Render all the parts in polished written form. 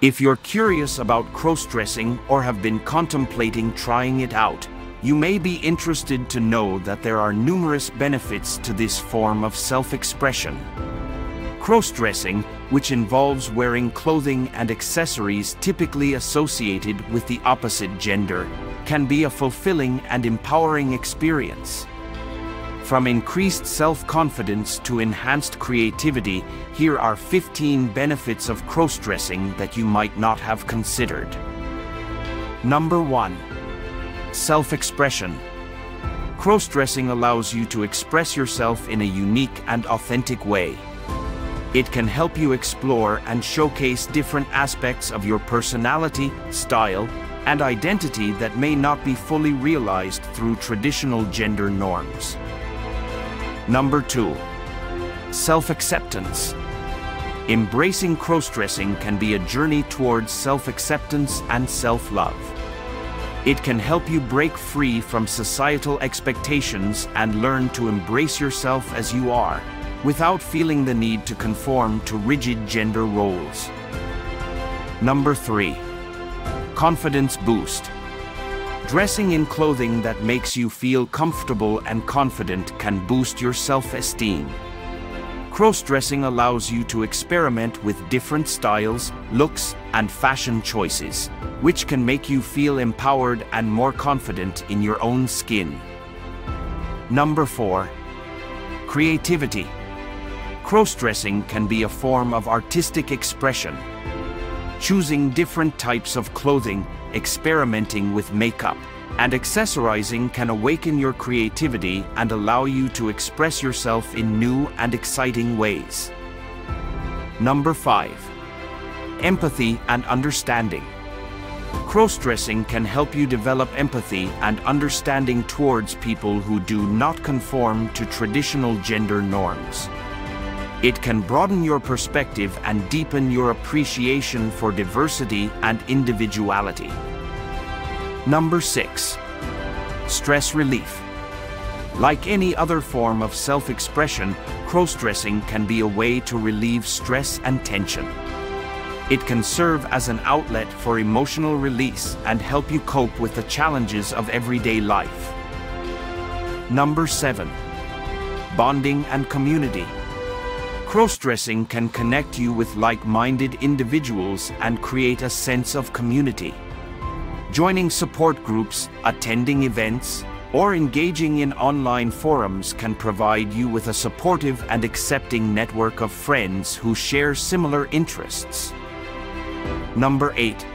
If you're curious about cross-dressing or have been contemplating trying it out, you may be interested to know that there are numerous benefits to this form of self-expression. Cross-dressing, which involves wearing clothing and accessories typically associated with the opposite gender, can be a fulfilling and empowering experience. From increased self-confidence to enhanced creativity, here are 15 benefits of cross-dressing that you might not have considered. Number 1. Self-expression. Cross-dressing allows you to express yourself in a unique and authentic way. It can help you explore and showcase different aspects of your personality, style, and identity that may not be fully realized through traditional gender norms. Number 2. Self-acceptance. Embracing cross-dressing can be a journey towards self-acceptance and self-love. It can help you break free from societal expectations and learn to embrace yourself as you are, without feeling the need to conform to rigid gender roles. Number 3. Confidence boost. Dressing in clothing that makes you feel comfortable and confident can boost your self-esteem. Cross-dressing allows you to experiment with different styles, looks, and fashion choices, which can make you feel empowered and more confident in your own skin. Number 4. Creativity. Cross-dressing can be a form of artistic expression. Choosing different types of clothing, experimenting with makeup, and accessorizing can awaken your creativity and allow you to express yourself in new and exciting ways. Number 5. Empathy and understanding. Cross-dressing can help you develop empathy and understanding towards people who do not conform to traditional gender norms. It can broaden your perspective and deepen your appreciation for diversity and individuality. Number 6. Stress relief. Like any other form of self-expression, cross-dressing can be a way to relieve stress and tension. It can serve as an outlet for emotional release and help you cope with the challenges of everyday life. Number 7. Bonding and community. Cross-dressing can connect you with like-minded individuals and create a sense of community. Joining support groups, attending events, or engaging in online forums can provide you with a supportive and accepting network of friends who share similar interests. Number 8.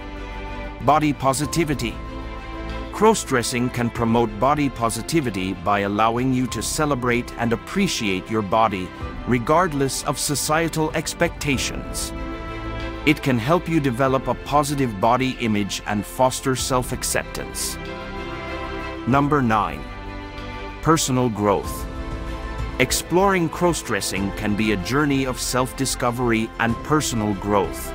Body positivity. Cross-dressing can promote body positivity by allowing you to celebrate and appreciate your body, regardless of societal expectations. It can help you develop a positive body image and foster self-acceptance. Number 9. Personal growth. Exploring cross-dressing can be a journey of self-discovery and personal growth.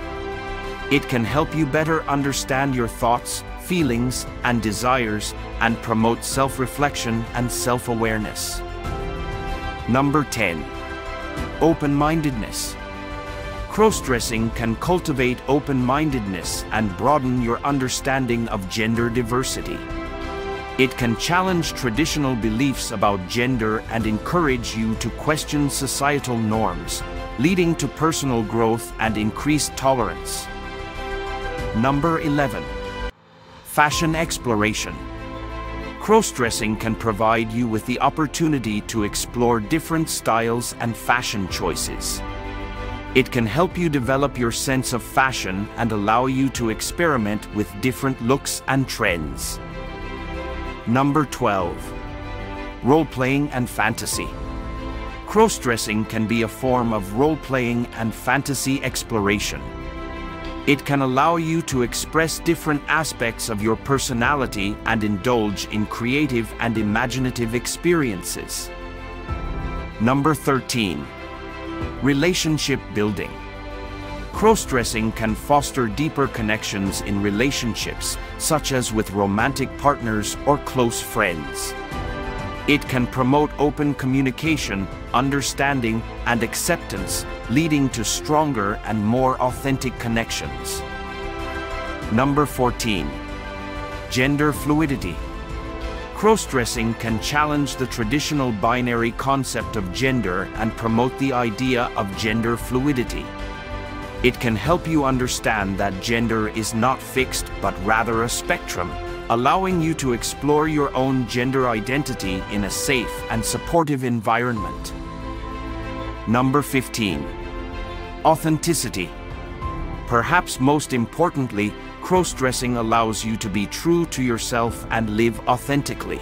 It can help you better understand your thoughts, feelings, and desires, and promote self-reflection and self-awareness. Number 10. Open-mindedness. Cross-dressing can cultivate open-mindedness and broaden your understanding of gender diversity. It can challenge traditional beliefs about gender and encourage you to question societal norms, leading to personal growth and increased tolerance. Number 11. Fashion exploration. Cross-dressing can provide you with the opportunity to explore different styles and fashion choices. It can help you develop your sense of fashion and allow you to experiment with different looks and trends. Number 12. Role-playing and fantasy. Cross-dressing can be a form of role-playing and fantasy exploration. It can allow you to express different aspects of your personality and indulge in creative and imaginative experiences. Number 13. Relationship building. Cross-dressing can foster deeper connections in relationships, such as with romantic partners or close friends. It can promote open communication, understanding, and acceptance, leading to stronger and more authentic connections. Number 14. Gender fluidity. Cross-dressing can challenge the traditional binary concept of gender and promote the idea of gender fluidity. It can help you understand that gender is not fixed but rather a spectrum, allowing you to explore your own gender identity in a safe and supportive environment. Number 15. Authenticity. Perhaps most importantly, cross-dressing allows you to be true to yourself and live authentically.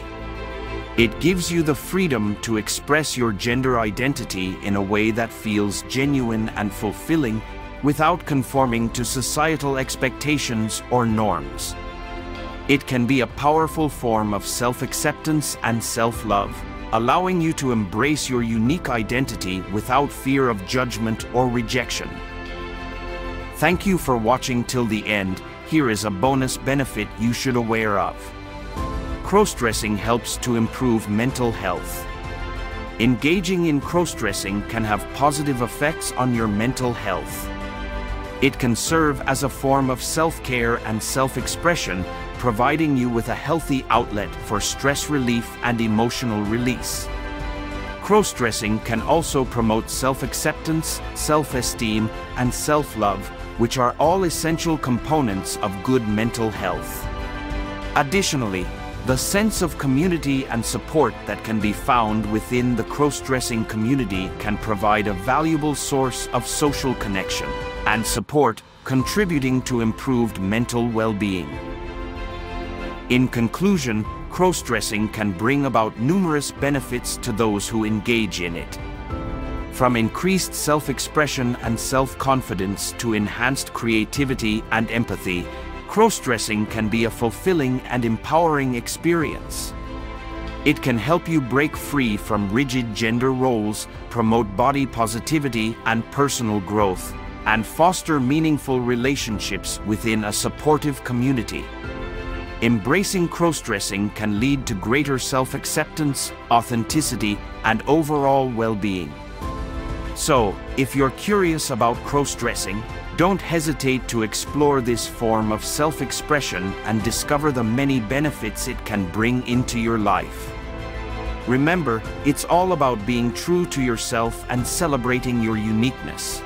It gives you the freedom to express your gender identity in a way that feels genuine and fulfilling without conforming to societal expectations or norms. It can be a powerful form of self-acceptance and self-love, allowing you to embrace your unique identity without fear of judgment or rejection. Thank you for watching till the end. Here is a bonus benefit you should be aware of. Cross-dressing helps to improve mental health. Engaging in cross-dressing can have positive effects on your mental health. It can serve as a form of self-care and self-expression, providing you with a healthy outlet for stress relief and emotional release. Cross-dressing can also promote self-acceptance, self-esteem, and self-love, which are all essential components of good mental health. Additionally, the sense of community and support that can be found within the cross-dressing community can provide a valuable source of social connection and support, contributing to improved mental well-being. In conclusion, cross-dressing can bring about numerous benefits to those who engage in it. From increased self-expression and self-confidence to enhanced creativity and empathy, cross-dressing can be a fulfilling and empowering experience. It can help you break free from rigid gender roles, promote body positivity and personal growth, and foster meaningful relationships within a supportive community. Embracing cross-dressing can lead to greater self-acceptance, authenticity, and overall well-being. So, if you're curious about cross-dressing, don't hesitate to explore this form of self-expression and discover the many benefits it can bring into your life. Remember, it's all about being true to yourself and celebrating your uniqueness.